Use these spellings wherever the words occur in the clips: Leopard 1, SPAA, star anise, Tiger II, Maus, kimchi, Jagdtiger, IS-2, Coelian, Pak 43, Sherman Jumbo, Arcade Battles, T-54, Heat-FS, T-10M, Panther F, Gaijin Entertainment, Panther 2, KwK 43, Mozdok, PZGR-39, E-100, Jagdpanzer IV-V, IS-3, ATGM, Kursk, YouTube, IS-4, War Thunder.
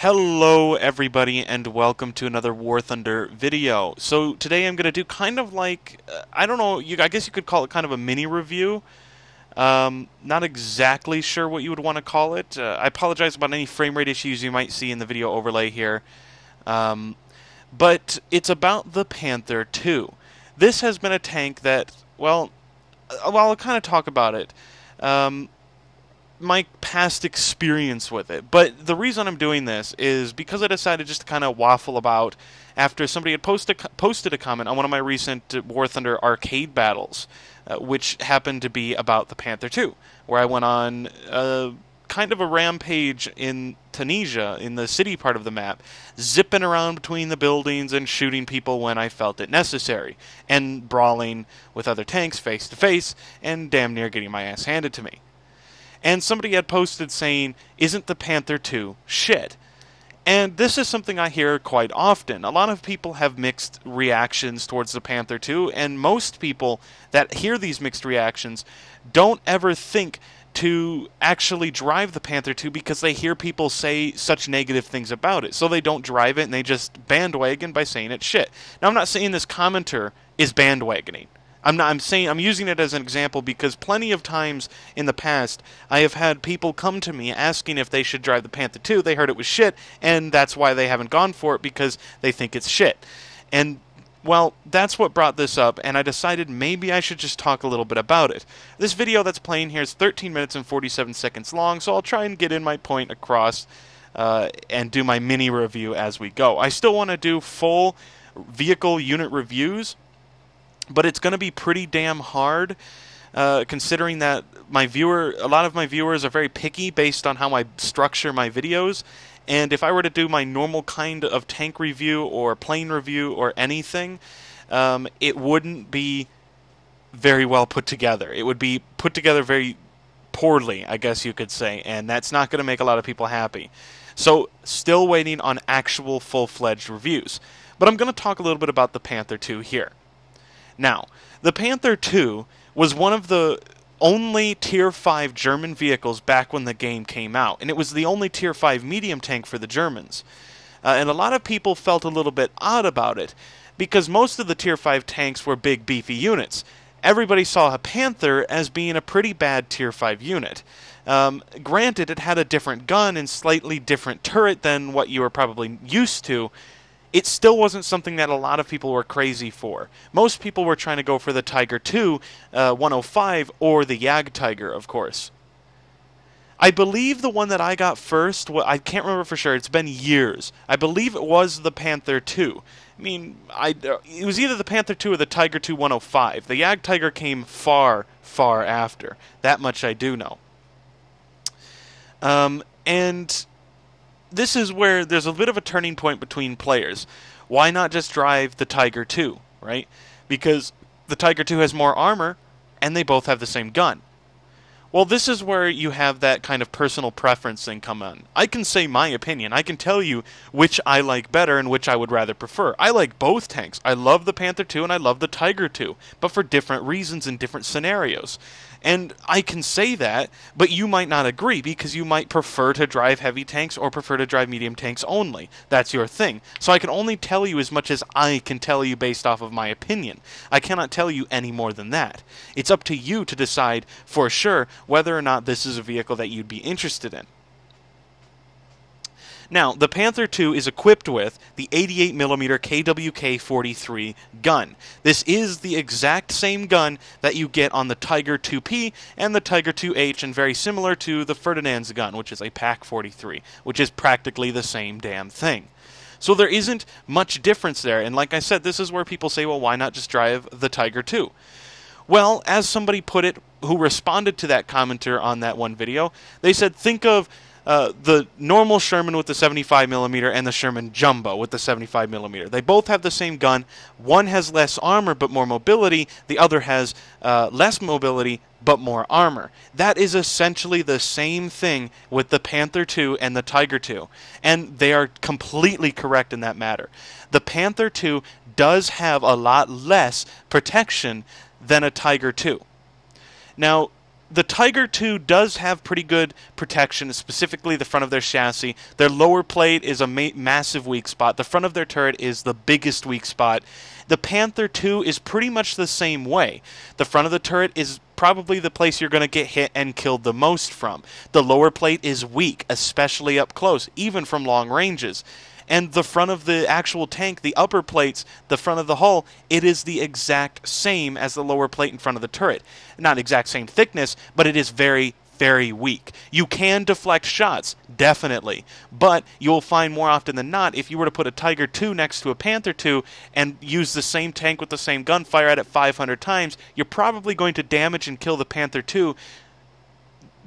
Hello everybody and welcome to another War Thunder video. So today I'm going to do kind of like, I don't know, I guess you could call it kind of a mini review. Not exactly sure what you would want to call it. I apologize about any frame rate issues you might see in the video overlay here. But it's about the Panther 2. This has been a tank that, well I'll kind of talk about it. My past experience with it. But the reason I'm doing this is because I decided just to kind of waffle about after somebody had posted a comment on one of my recent War Thunder arcade battles, which happened to be about the Panther 2, where I went on kind of a rampage in Tunisia, in the city part of the map, zipping around between the buildings and shooting people when I felt it necessary, and brawling with other tanks face to face, and damn near getting my ass handed to me. And somebody had posted saying, isn't the Panther 2 shit? And this is something I hear quite often. A lot of people have mixed reactions towards the Panther 2, and most people that hear these mixed reactions don't ever think to actually drive the Panther 2 because they hear people say such negative things about it. So they don't drive it, and they just bandwagon by saying it's shit. Now, I'm not saying this commenter is bandwagoning. I'm using it as an example because plenty of times in the past I have had people come to me asking if they should drive the Panther 2. They heard it was shit, and that's why they haven't gone for it, because they think it's shit. And, well, that's what brought this up, and I decided maybe I should just talk a little bit about it. This video that's playing here is 13 minutes and 47 seconds long, so I'll try and get in my point across and do my mini review as we go. I still want to do full vehicle unit reviews, but it's going to be pretty damn hard, considering that a lot of my viewers are very picky based on how I structure my videos. And if I were to do my normal kind of tank review or plane review or anything, it wouldn't be very well put together. It would be put together very poorly, I guess you could say, and that's not going to make a lot of people happy. So, still waiting on actual full-fledged reviews. But I'm going to talk a little bit about the Panther 2 here. Now, the Panther 2 was one of the only Tier 5 German vehicles back when the game came out, and it was the only Tier 5 medium tank for the Germans. And a lot of people felt a little bit odd about it, because most of the Tier 5 tanks were big, beefy units. Everybody saw a Panther as being a pretty bad Tier 5 unit. Granted, it had a different gun and slightly different turret than what you were probably used to. It still wasn't something that a lot of people were crazy for. Most people were trying to go for the Tiger II, 105, or the Jagdtiger, of course. I believe the one that I got first, well, I can't remember for sure, it's been years. I believe it was the Panther II. I mean, it was either the Panther II or the Tiger II 105. The Jagdtiger came far, far after. That much I do know. And this is where there's a bit of a turning point between players. Why not just drive the Tiger II, right? Because the Tiger II has more armor, and they both have the same gun. Well, this is where you have that kind of personal preference thing come on. I can say my opinion. I can tell you which I like better and which I would rather prefer. I like both tanks. I love the Panther II and I love the Tiger II, but for different reasons and different scenarios. And I can say that, but you might not agree because you might prefer to drive heavy tanks or prefer to drive medium tanks only. That's your thing. So I can only tell you as much as I can tell you based off of my opinion. I cannot tell you any more than that. It's up to you to decide for sure whether or not this is a vehicle that you'd be interested in. Now, the Panther 2 is equipped with the 88mm KwK 43 gun. This is the exact same gun that you get on the Tiger 2P and the Tiger 2H, and very similar to the Ferdinand's gun, which is a Pak 43, which is practically the same damn thing. So there isn't much difference there, and like I said, this is where people say, well, why not just drive the Tiger 2? Well, as somebody put it, who responded to that commenter on that one video, they said, think of the normal Sherman with the 75mm and the Sherman Jumbo with the 75mm. They both have the same gun. One has less armor but more mobility. The other has less mobility but more armor. That is essentially the same thing with the Panther 2 and the Tiger 2. And they are completely correct in that matter. The Panther 2 does have a lot less protection than a Tiger 2. Now, The Tiger II does have pretty good protection, specifically the front of their chassis. Their lower plate is a massive weak spot. The front of their turret is the biggest weak spot. The Panther II is pretty much the same way. The front of the turret is probably the place you're going to get hit and killed the most from. The lower plate is weak, especially up close, even from long ranges. And the front of the actual tank, the upper plates, the front of the hull, it is the exact same as the lower plate in front of the turret. Not exact same thickness, but it is very, very weak. You can deflect shots, definitely, but you'll find more often than not, if you were to put a Tiger II next to a Panther II and use the same tank with the same gun, fire at it 500 times, you're probably going to damage and kill the Panther II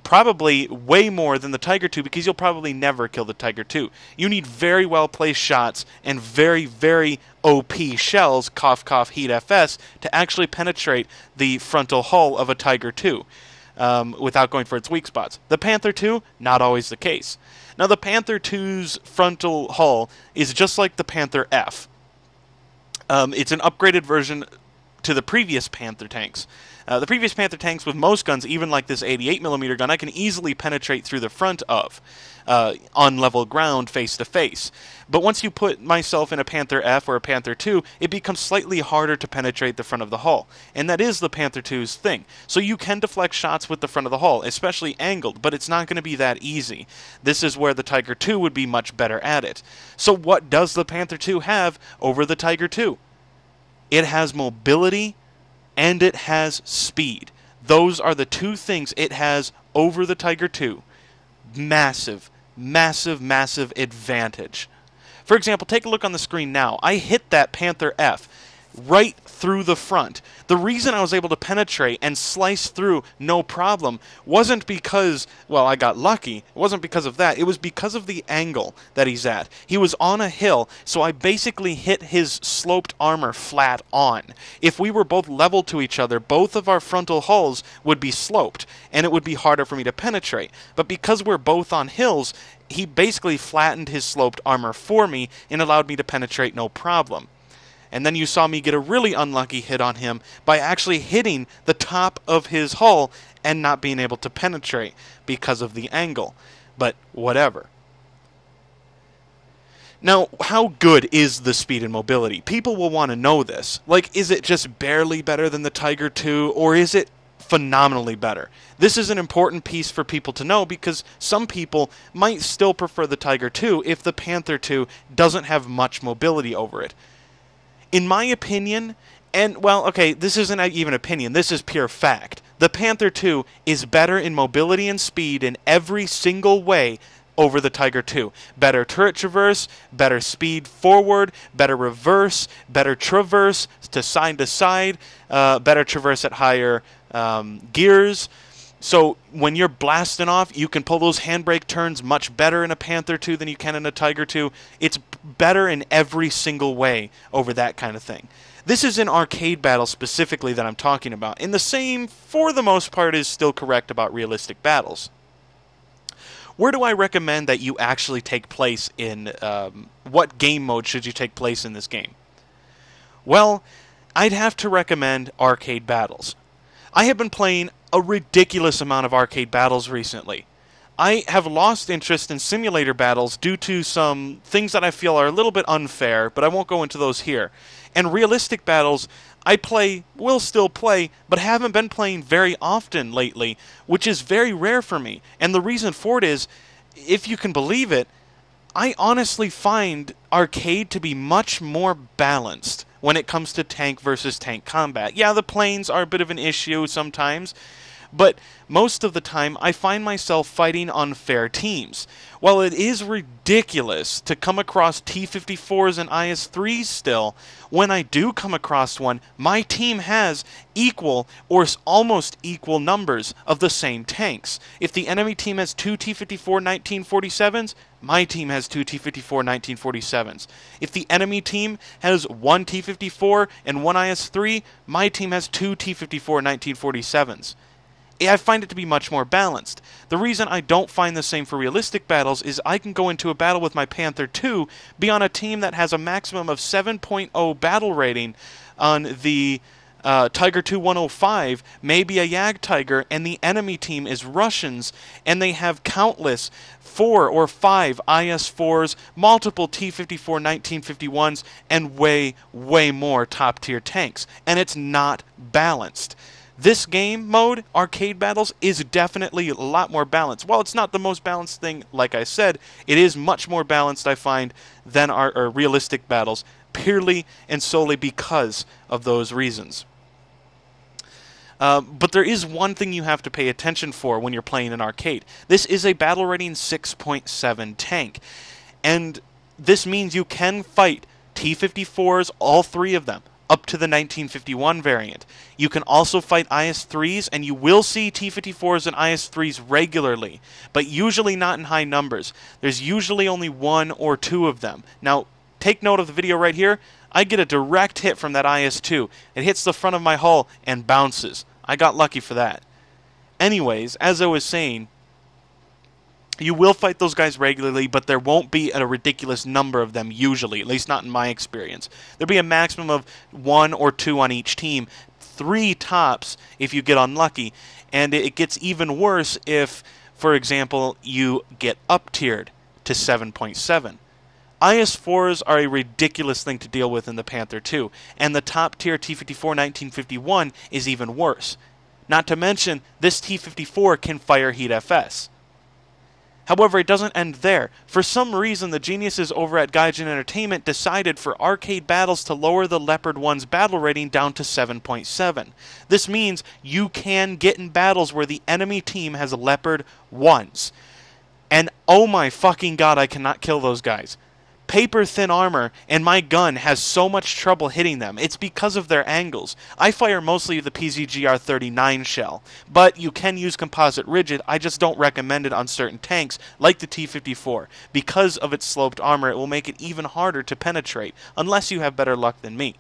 probably way more than the Tiger II, because you'll probably never kill the Tiger II. You need very well-placed shots and very, very OP shells, cough, cough, Heat-FS, to actually penetrate the frontal hull of a Tiger II without going for its weak spots. The Panther II, not always the case. Now, the Panther II's frontal hull is just like the Panther F. It's an upgraded version to the previous Panther tanks. The previous Panther tanks, with most guns, even like this 88mm gun, I can easily penetrate through the front of on level ground, face-to-face. But once you put myself in a Panther F or a Panther II, it becomes slightly harder to penetrate the front of the hull. And that is the Panther II's thing. So you can deflect shots with the front of the hull, especially angled, but it's not going to be that easy. This is where the Tiger II would be much better at it. So what does the Panther II have over the Tiger II? It has mobility, and it has speed. Those are the two things it has over the Tiger II. Massive, massive, massive advantage. For example, take a look on the screen now. I hit that Panther F right through the front. The reason I was able to penetrate and slice through no problem wasn't because, well, I got lucky. It wasn't because of that. It was because of the angle that he's at. He was on a hill, so I basically hit his sloped armor flat on. If we were both level to each other, both of our frontal hulls would be sloped, and it would be harder for me to penetrate. But because we're both on hills, he basically flattened his sloped armor for me and allowed me to penetrate no problem. And then you saw me get a really unlucky hit on him by actually hitting the top of his hull and not being able to penetrate because of the angle. But whatever. Now, how good is the speed and mobility? People will want to know this. Like, is it just barely better than the Tiger II, or is it phenomenally better? This is an important piece for people to know, because some people might still prefer the Tiger II if the Panther II doesn't have much mobility over it. In my opinion, and, well, okay, this isn't even opinion, this is pure fact, the Panther II is better in mobility and speed in every single way over the Tiger II. Better turret traverse, better speed forward, better reverse, better traverse to side, better traverse at higher gears. So when you're blasting off, you can pull those handbrake turns much better in a Panther II than you can in a Tiger II. It's better in every single way over that kind of thing. This is an arcade battle specifically that I'm talking about, and the same, for the most part, is still correct about realistic battles. Where do I recommend that you actually take place in, what game mode should you take place in this game? Well, I'd have to recommend arcade battles. I have been playing a ridiculous amount of arcade battles recently. I have lost interest in simulator battles due to some things that I feel are a little bit unfair, but I won't go into those here. And realistic battles, I play, will still play, but haven't been playing very often lately, which is very rare for me. And the reason for it is, if you can believe it, I honestly find arcade to be much more balanced when it comes to tank versus tank combat. Yeah, the planes are a bit of an issue sometimes, but most of the time I find myself fighting on fair teams. While it is ridiculous to come across T-54s and IS-3s still, when I do come across one, my team has equal or almost equal numbers of the same tanks. If the enemy team has two T-54 1947s, my team has two T-54 1947s. If the enemy team has one T-54 and one IS-3, my team has two T-54 1947s. I find it to be much more balanced. The reason I don't find the same for realistic battles is I can go into a battle with my Panther II, be on a team that has a maximum of 7.0 battle rating on the Tiger II 105 may be a Jagdtiger, and the enemy team is Russians, and they have countless 4 or 5 IS-4s, multiple T-54 1951s, and way, way more top-tier tanks. And it's not balanced. This game mode, Arcade Battles, is definitely a lot more balanced. While it's not the most balanced thing, like I said, it is much more balanced, I find, than our realistic battles, purely and solely because of those reasons. But there is one thing you have to pay attention for when you're playing an arcade. This is a battle rating 6.7 tank, and this means you can fight T-54s, all 3 of them, up to the 1951 variant. You can also fight IS-3s, and you will see T-54s and IS-3s regularly, but usually not in high numbers. There's usually only 1 or 2 of them. Now, take note of the video right here. I get a direct hit from that IS-2. It hits the front of my hull and bounces. I got lucky for that. Anyways, as I was saying, you will fight those guys regularly, but there won't be a ridiculous number of them usually, at least not in my experience. There'll be a maximum of 1 or 2 on each team, 3 tops if you get unlucky, and it gets even worse if, for example, you get up-tiered to 7.7. IS-4s are a ridiculous thing to deal with in the Panther 2, and the top-tier T-54 1951 is even worse. Not to mention, this T-54 can fire Heat-FS. However, it doesn't end there. For some reason, the geniuses over at Gaijin Entertainment decided for arcade battles to lower the Leopard 1's battle rating down to 7.7. This means you can get in battles where the enemy team has Leopard 1s. And oh my fucking god, I cannot kill those guys. Paper-thin armor, and my gun has so much trouble hitting them. It's because of their angles. I fire mostly the PZGR-39 shell, but you can use composite rigid. I just don't recommend it on certain tanks, like the T-54. Because of its sloped armor, it will make it even harder to penetrate, unless you have better luck than me.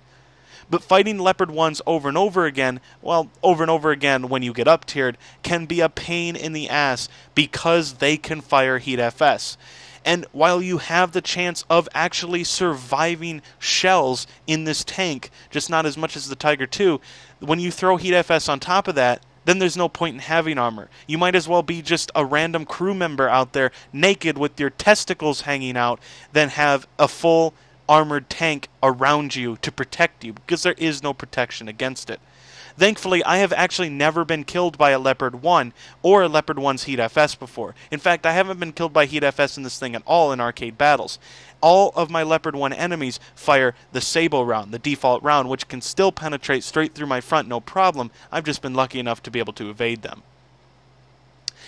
But fighting Leopard 1s over and over again, well, over and over again when you get up-tiered, can be a pain in the ass because they can fire Heat-FS. And while you have the chance of actually surviving shells in this tank, just not as much as the Tiger II, when you throw Heat-FS on top of that, then there's no point in having armor. You might as well be just a random crew member out there naked with your testicles hanging out than have a full armored tank around you to protect you, because there is no protection against it. Thankfully, I have actually never been killed by a Leopard 1 or a Leopard 1's Heat-FS before. In fact, I haven't been killed by Heat-FS in this thing at all in arcade battles. All of my Leopard 1 enemies fire the Sable round, the default round, which can still penetrate straight through my front, no problem. I've just been lucky enough to be able to evade them.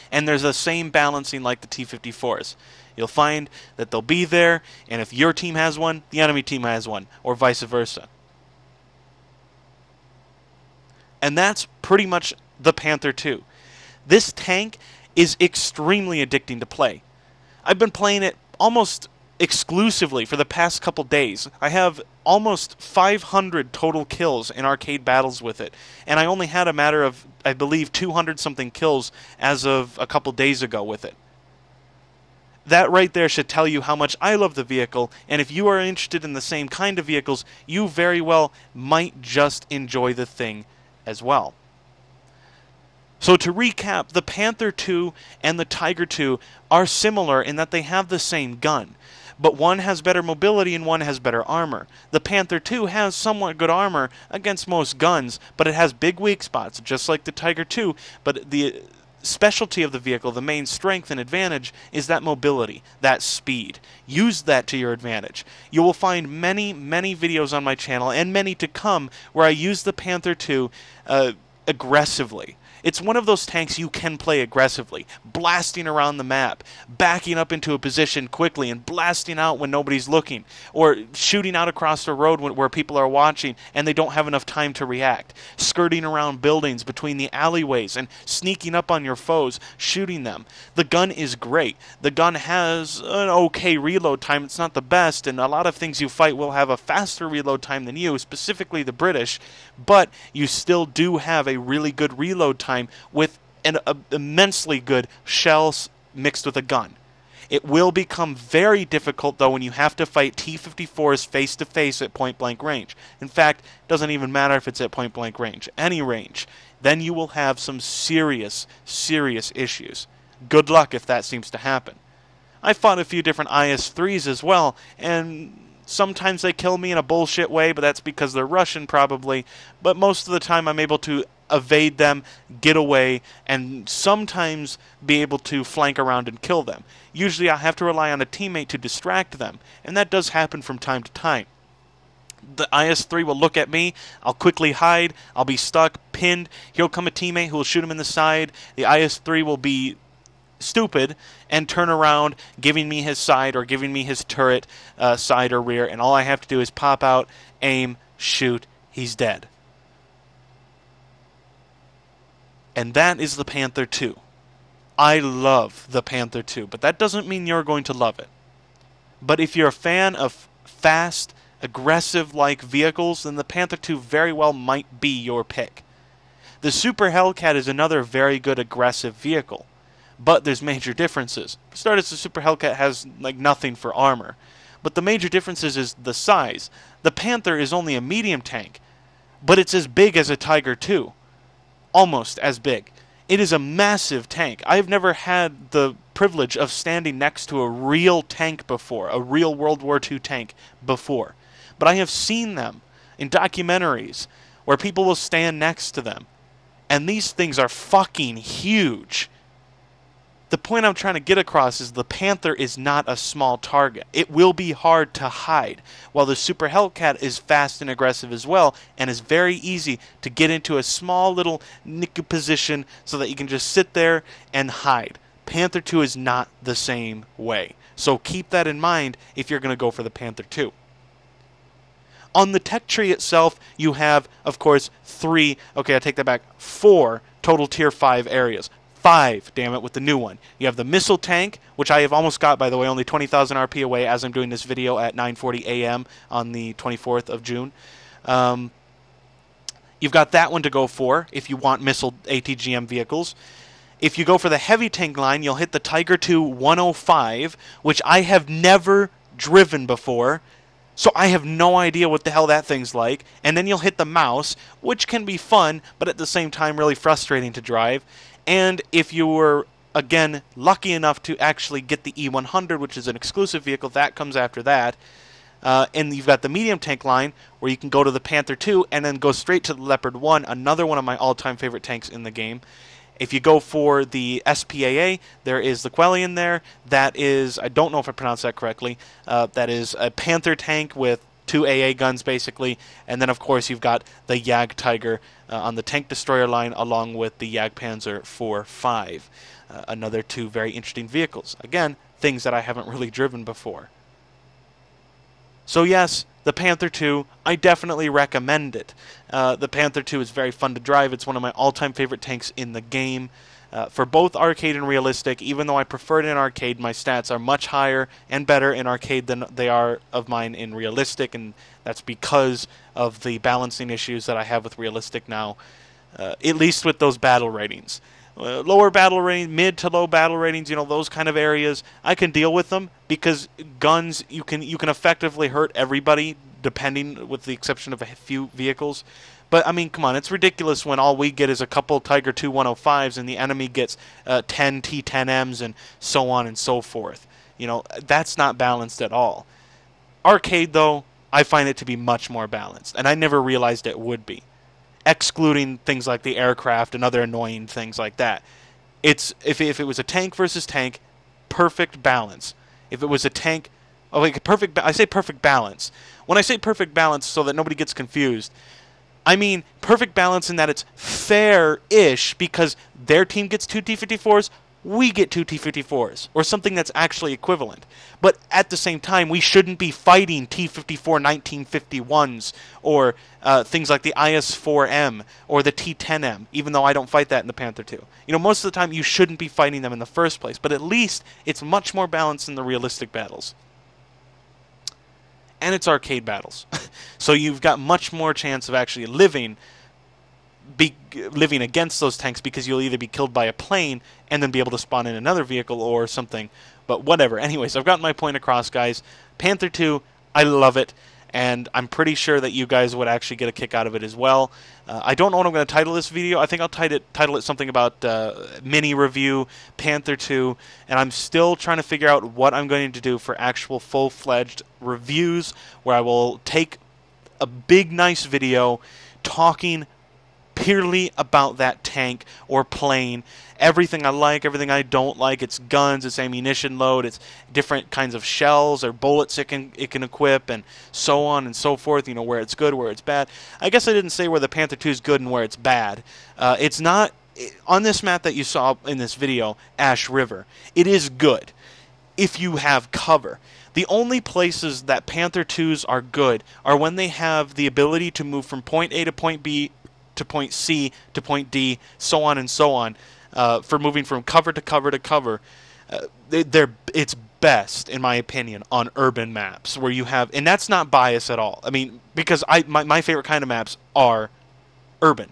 And there's the same balancing like the T-54s. You'll find that they'll be there, and if your team has one, the enemy team has one, or vice versa. And that's pretty much the Panther 2. This tank is extremely addicting to play. I've been playing it almost exclusively for the past couple days. I have almost 500 total kills in arcade battles with it. And I only had a matter of, I believe, 200-something kills as of a couple days ago with it. That right there should tell you how much I love the vehicle, and if you are interested in the same kind of vehicles, you very well might just enjoy the thing as well. So to recap, the Panther 2 and the Tiger 2 are similar in that they have the same gun, but one has better mobility and one has better armor. The Panther 2 has somewhat good armor against most guns, but it has big weak spots, just like the Tiger 2, but the specialty of the vehicle, the main strength and advantage, is that mobility, that speed. Use that to your advantage. You will find many, many videos on my channel, and many to come, where I use the Panther 2 aggressively. It's one of those tanks you can play aggressively, blasting around the map, backing up into a position quickly and blasting out when nobody's looking, or shooting out across the road where people are watching and they don't have enough time to react, skirting around buildings between the alleyways and sneaking up on your foes, shooting them. The gun is great. The gun has an okay reload time. It's not the best, and a lot of things you fight will have a faster reload time than you, specifically the British, but you still do have a really good reload time with an immensely good shells mixed with a gun. It will become very difficult, though, when you have to fight T-54s face-to-face at point-blank range. In fact, it doesn't even matter if it's at point-blank range. Any range. Then you will have some serious, serious issues. Good luck if that seems to happen. I fought a few different IS-3s as well, and sometimes they kill me in a bullshit way, but that's because they're Russian, probably. But most of the time, I'm able to evade them, get away, and sometimes be able to flank around and kill them. Usually I have to rely on a teammate to distract them, and that does happen from time to time. The IS-3 will look at me, I'll quickly hide, I'll be stuck, pinned, here'll come a teammate who will shoot him in the side, the IS-3 will be stupid and turn around, giving me his side or giving me his turret side or rear, and all I have to do is pop out, aim, shoot, he's dead. And that is the Panther 2. I love the Panther 2, but that doesn't mean you're going to love it. But if you're a fan of fast, aggressive-like vehicles, then the Panther 2 very well might be your pick. The Super Hellcat is another very good aggressive vehicle, but there's major differences. For starters, the Super Hellcat has like nothing for armor, but the major differences is the size. The Panther is only a medium tank, but it's as big as a Tiger II. Almost as big. It is a massive tank. I've never had the privilege of standing next to a real tank before, a real World War II tank before. But I have seen them in documentaries where people will stand next to them. And these things are fucking huge. The point I'm trying to get across is the Panther is not a small target. It will be hard to hide, while the Super Hellcat is fast and aggressive as well, and is very easy to get into a small little nick position so that you can just sit there and hide. Panther 2 is not the same way. So keep that in mind if you're going to go for the Panther 2. On the tech tree itself, you have, of course, four total Tier 5 areas. 5, damn it, with the new one. You have the missile tank, which I have almost got, by the way, only 20,000 RP away as I'm doing this video at 9:40 a.m. on the 24th of June. You've got that one to go for if you want missile ATGM vehicles. If you go for the heavy tank line, you'll hit the Tiger II 105, which I have never driven before, so I have no idea what the hell that thing's like. And then you'll hit the Maus, which can be fun, but at the same time really frustrating to drive. And if you were, again, lucky enough to actually get the E-100, which is an exclusive vehicle, that comes after that. And you've got the medium tank line, where you can go to the Panther 2 and then go straight to the Leopard 1, another one of my all-time favorite tanks in the game. If you go for the SPAA, there is the Coelian there. That is, I don't know if I pronounced that correctly, that is a Panther tank with 2 AA guns, basically, and then, of course, you've got the Jagdtiger on the tank destroyer line, along with the Jagdpanzer IV-V, another 2 very interesting vehicles. Again, things that I haven't really driven before. So, yes, the Panther 2, I definitely recommend it. The Panther 2 is very fun to drive. It's one of my all-time favorite tanks in the game. For both arcade and realistic, even though I prefer it in arcade, my stats are much higher and better in arcade than they are of mine in realistic, and that's because of the balancing issues that I have with realistic now, at least with those battle ratings. Lower battle rating, mid to low battle ratings, you know, those kind of areas, I can deal with them because guns, you can effectively hurt everybody, depending, with the exception of a few vehicles. But, I mean, come on, it's ridiculous when all we get is a couple Tiger II 105s and the enemy gets 10 T-10Ms and so on and so forth. You know, that's not balanced at all. Arcade, though, I find it to be much more balanced, and I never realized it would be, excluding things like the aircraft and other annoying things like that. It's if it was a tank versus tank, perfect balance. If it was a tank... Oh, like perfect. I say perfect balance. When I say perfect balance so that nobody gets confused, I mean perfect balance in that it's fair-ish because their team gets 2 T-54s, we get 2 T-54s, or something that's actually equivalent. But at the same time, we shouldn't be fighting T-54 1951s or things like the IS-4M or the T-10M, even though I don't fight that in the Panther 2. You know, most of the time, you shouldn't be fighting them in the first place, but at least it's much more balanced than the realistic battles. And it's arcade battles. So you've got much more chance of actually living against those tanks because you'll either be killed by a plane and then be able to spawn in another vehicle or something But whatever. Anyways, I've gotten my point across, guys. Panther 2, I love it. And I'm pretty sure that you guys would actually get a kick out of it as well. I don't know what I'm going to title this video. I think I'll title it something about mini review, Panther 2. And I'm still trying to figure out what I'm going to do for actual full-fledged reviews, where I will take a big, nice video talking purely about that tank or plane. Everything I like, everything I don't like, its guns, its ammunition load, its different kinds of shells or bullets it can equip, and so on and so forth, you know, where it's good, where it's bad. I guess I didn't say where the Panther 2 is good and where it's bad. It's not, on this map that you saw in this video, Ash River, it is good if you have cover. The only places that Panther 2s are good are when they have the ability to move from point A to point B to point C to point D, so on and so on, for moving from cover to cover to cover. It's best, in my opinion, on urban maps where you have, and that's not bias at all. I mean, because my favorite kind of maps are urban.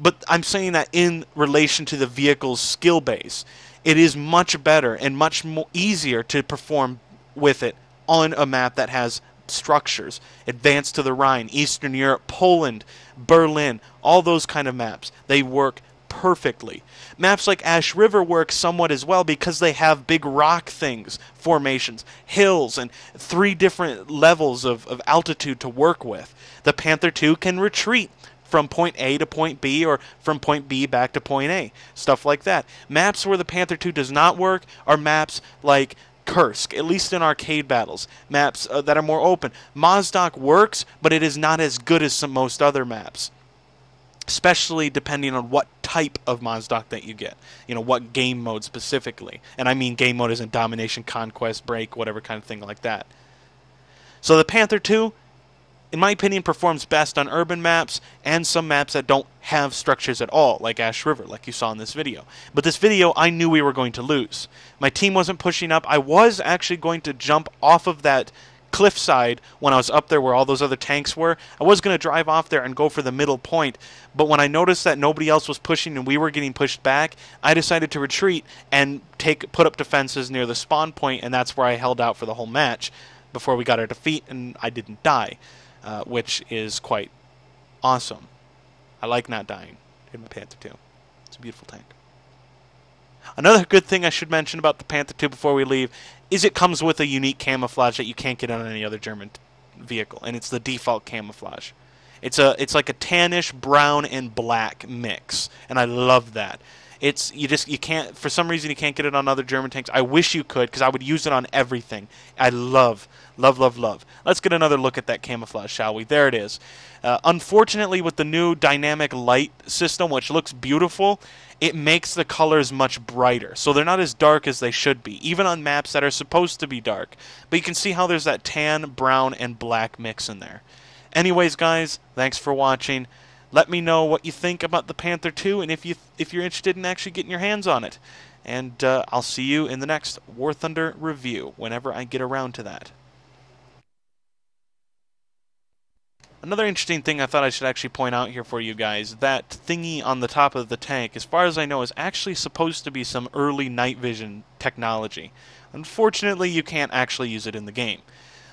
But I'm saying that in relation to the vehicle's skill base, it is much better and much more easier to perform with it on a map that has structures, advance to the Rhine, Eastern Europe, Poland, Berlin, all those kind of maps. They work perfectly. Maps like Ash River work somewhat as well because they have big rock things, formations, hills, and three different levels of altitude to work with. The Panther 2 can retreat from point A to point B, or from point B back to point A, stuff like that. Maps where the Panther 2 does not work are maps like Kursk, at least in arcade battles, maps that are more open. Mozdok works, but it is not as good as most other maps, especially depending on what type of Mozdok that you get, you know, what game mode specifically. And I mean game mode as in domination, conquest, break, whatever kind of thing like that. So the Panther 2, in my opinion, performs best on urban maps and some maps that don't have structures at all, like Ash River, like you saw in this video. But this video, I knew we were going to lose. My team wasn't pushing up. I was actually going to jump off of that cliffside when I was up there where all those other tanks were. I was going to drive off there and go for the middle point, but when I noticed that nobody else was pushing and we were getting pushed back, I decided to retreat and put up defenses near the spawn point, and that's where I held out for the whole match before we got our defeat, and I didn't die. Which is quite awesome. I like not dying in my Panther 2. It's a beautiful tank. Another good thing I should mention about the Panther 2 before we leave is it comes with a unique camouflage that you can't get on any other German vehicle, and it's the default camouflage. It's like a tannish brown and black mix, and I love that. You can't, for some reason you can't get it on other German tanks. I wish you could, because I would use it on everything. I love. Let's get another look at that camouflage, shall we? There it is. Unfortunately, with the new dynamic light system, which looks beautiful, it makes the colors much brighter, so they're not as dark as they should be, even on maps that are supposed to be dark. But you can see how there's that tan, brown, and black mix in there. Anyways, guys, thanks for watching. Let me know what you think about the Panther 2 and if you're interested in actually getting your hands on it. And I'll see you in the next War Thunder review whenever I get around to that. Another interesting thing I thought I should actually point out here for you guys, that thingy on the top of the tank, as far as I know, is actually supposed to be some early night vision technology. Unfortunately, you can't actually use it in the game.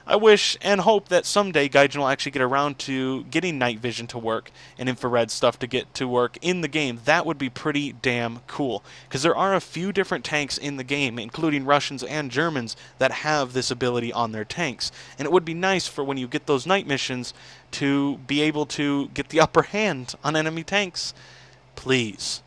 I wish and hope that someday Gaijin will actually get around to getting night vision to work and infrared stuff to get to work in the game. That would be pretty damn cool, because there are a few different tanks in the game, including Russians and Germans, that have this ability on their tanks. And it would be nice for when you get those night missions to be able to get the upper hand on enemy tanks. Please.